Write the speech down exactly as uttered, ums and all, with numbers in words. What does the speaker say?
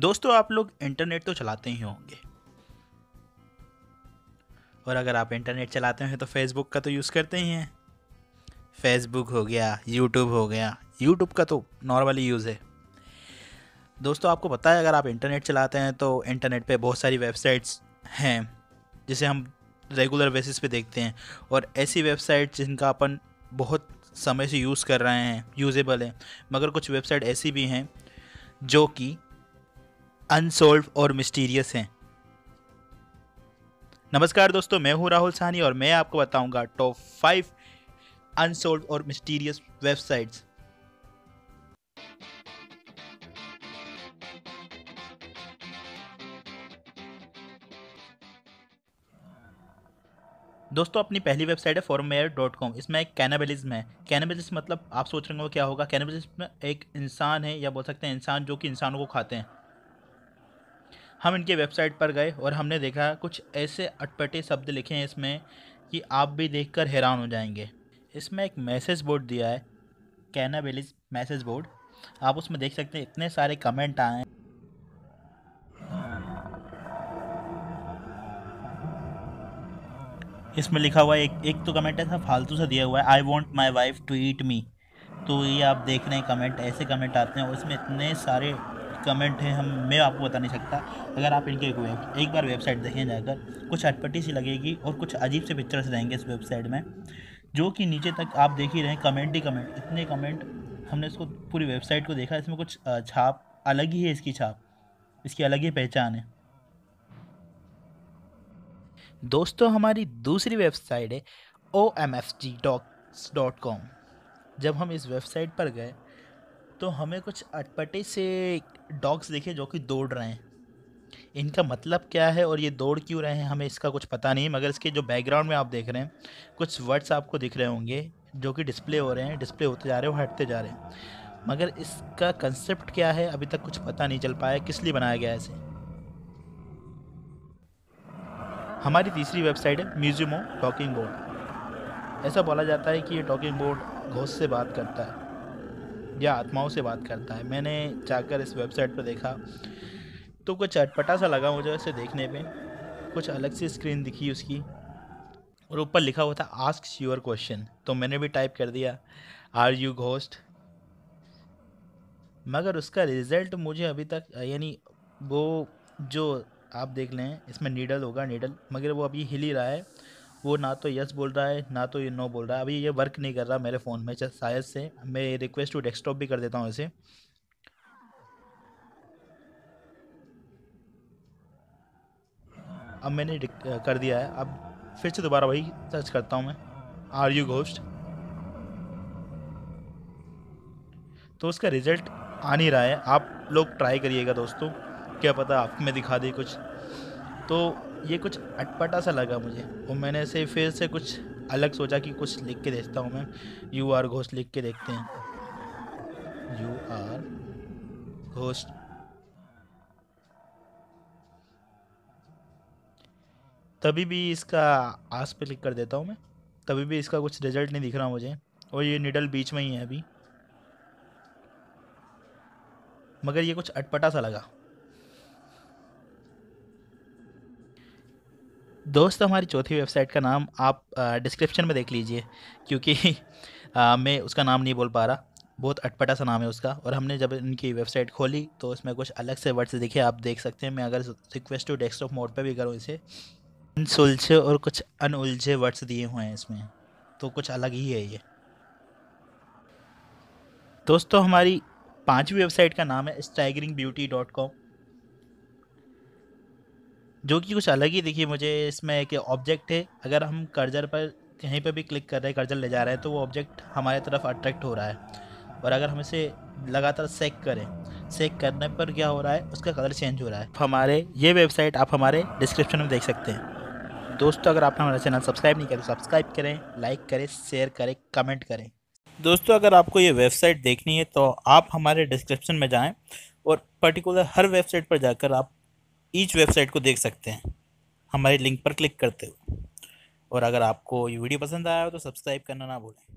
दोस्तों, आप लोग इंटरनेट तो चलाते ही होंगे, और अगर आप इंटरनेट चलाते हैं तो फेसबुक का तो यूज़ करते ही हैं। फेसबुक हो गया, यूट्यूब हो गया, यूट्यूब का तो नॉर्मली यूज़ है। दोस्तों, आपको पता है अगर आप इंटरनेट चलाते हैं तो इंटरनेट पे बहुत सारी वेबसाइट्स हैं जिसे हम रेगुलर बेसिस पे देखते हैं, और ऐसी वेबसाइट जिनका अपन बहुत समय से यूज़ कर रहे हैं, यूजेबल है। मगर कुछ वेबसाइट ऐसी भी हैं जो कि अनसोल्व और मिस्टीरियस हैं। नमस्कार दोस्तों, मैं हूँ राहुल साहनी और मैं आपको बताऊंगा टॉप फाइव अनसोल्व और मिस्टीरियस वेबसाइट्स। दोस्तों, अपनी पहली वेबसाइट है फोरमजर डॉट कॉम। इसमें एक कैनाबलिज्म है। कैनाबलिज्म मतलब आप सोच रहे हो क्या होगा। कैनाबलिज्म एक इंसान है, या बोल सकते हैं इंसान जो कि इंसानों को खाते हैं। हम इनके वेबसाइट पर गए और हमने देखा कुछ ऐसे अटपटे शब्द लिखे हैं इसमें कि आप भी देखकर हैरान हो जाएंगे। इसमें एक मैसेज बोर्ड दिया है, कैनाबलिज्म मैसेज बोर्ड। आप उसमें देख सकते हैं इतने सारे कमेंट आए हैं। इसमें लिखा हुआ है, एक एक तो कमेंट ऐसा फालतू सा दिया हुआ है, I want my wife to eat me. तो ये आप देख रहे हैं कमेंट, ऐसे कमेंट आते हैं और इसमें इतने सारे कमेंट हैं, हम मैं आपको बता नहीं सकता। अगर आप इनके एक बार वेबसाइट देखें जाकर, कुछ अटपटी सी लगेगी और कुछ अजीब से पिक्चर्स रहेंगे इस वेबसाइट में, जो कि नीचे तक आप देख ही रहे हैं कमेंट ही कमेंट, इतने कमेंट। हमने इसको पूरी वेबसाइट को देखा, इसमें कुछ छाप अलग ही है, इसकी छाप इसकी अलग ही पहचान है। दोस्तों, हमारी दूसरी वेबसाइट है O M F G dot com. जब हम इस वेबसाइट पर गए तो हमें कुछ अटपटे से डॉग्स देखे जो कि दौड़ रहे हैं। इनका मतलब क्या है और ये दौड़ क्यों रहे हैं, हमें इसका कुछ पता नहीं। मगर इसके जो बैकग्राउंड में आप देख रहे हैं कुछ वर्ड्स आपको दिख रहे होंगे जो कि डिस्प्ले हो रहे हैं, डिस्प्ले होते जा रहे हैं और हटते जा रहे हैं। मगर इसका कंसेप्ट क्या है अभी तक कुछ पता नहीं चल पाया, किस लिए बनाया गया है इसे। हमारी तीसरी वेबसाइट है म्यूजियमो टॉकिंग बोर्ड। ऐसा बोला जाता है कि ये टॉकिंग बोर्ड घोष से बात करता है या आत्माओं से बात करता है। मैंने जाकर इस वेबसाइट पर देखा तो कुछ अटपटा सा लगा मुझे इसे देखने पे। कुछ अलग सी स्क्रीन दिखी उसकी और ऊपर लिखा हुआ था आस्क योर क्वेश्चन। तो मैंने भी टाइप कर दिया आर यू घोस्ट, मगर उसका रिज़ल्ट मुझे अभी तक, यानी वो जो आप देख लें इसमें नीडल होगा, नीडल, मगर वो अभी हिल ही रहा है। वो ना तो यस बोल रहा है ना तो ये नो बोल रहा है। अभी ये वर्क नहीं कर रहा मेरे फ़ोन में शायद से। मैं रिक्वेस्ट टू डेस्कटॉप भी कर देता हूँ इसे। अब मैंने कर दिया है, अब फिर से दोबारा वही सर्च करता हूँ मैं, आर यू घोस्ट। तो उसका रिज़ल्ट आ नहीं रहा है। आप लोग ट्राई करिएगा दोस्तों, क्या पता आप में दिखा दे कुछ। तो ये कुछ अटपटा सा लगा मुझे और मैंने इसे फिर से कुछ अलग सोचा कि कुछ लिख के देखता हूँ मैं। यू आर घोस्ट लिख के देखते हैं, यू आर घोस्ट। तभी भी इसका आस पे क्लिक कर देता हूँ मैं, तभी भी इसका कुछ रिजल्ट नहीं दिख रहा मुझे। और ये निडल बीच में ही है अभी, मगर ये कुछ अटपटा सा लगा। दोस्त, हमारी चौथी वेबसाइट का नाम आप डिस्क्रिप्शन में देख लीजिए, क्योंकि आ, मैं उसका नाम नहीं बोल पा रहा। बहुत अटपटा सा नाम है उसका। और हमने जब इनकी वेबसाइट खोली तो इसमें कुछ अलग से वर्ड्स दिखे, आप देख सकते हैं। मैं अगर रिक्वेस्ट टू डेस्कटॉप मोड पे भी करूँ इसे, अनसुलझे और कुछ अनउलझे वर्ड्स दिए हुए हैं इसमें, तो कुछ अलग ही है ये। दोस्तों, हमारी पाँचवीं वेबसाइट का नाम है स्टैगरिंग ब्यूटी डॉट कॉम, जो कि कुछ अलग ही दिखी मुझे। इसमें एक ऑब्जेक्ट है, अगर हम कर्जर पर कहीं पर भी क्लिक कर रहे हैं, कर्जर ले जा रहे हैं, तो वो ऑब्जेक्ट हमारे तरफ अट्रैक्ट हो रहा है। और अगर हम इसे लगातार सेक करें, सेक करने पर क्या हो रहा है, उसका कलर चेंज हो रहा है। हमारे ये वेबसाइट आप हमारे डिस्क्रिप्शन में देख सकते हैं। दोस्तों, अगर आपने हमारा चैनल सब्सक्राइब नहीं किया तो सब्सक्राइब करें, लाइक करें, शेयर करें, कमेंट करें। दोस्तों, अगर आपको ये वेबसाइट देखनी है तो आप हमारे डिस्क्रिप्शन में जाएँ और पर्टिकुलर हर वेबसाइट पर जाकर आप ईच वेबसाइट को देख सकते हैं हमारे लिंक पर क्लिक करते हुए। और अगर आपको ये वीडियो पसंद आया हो तो सब्सक्राइब करना ना भूलें।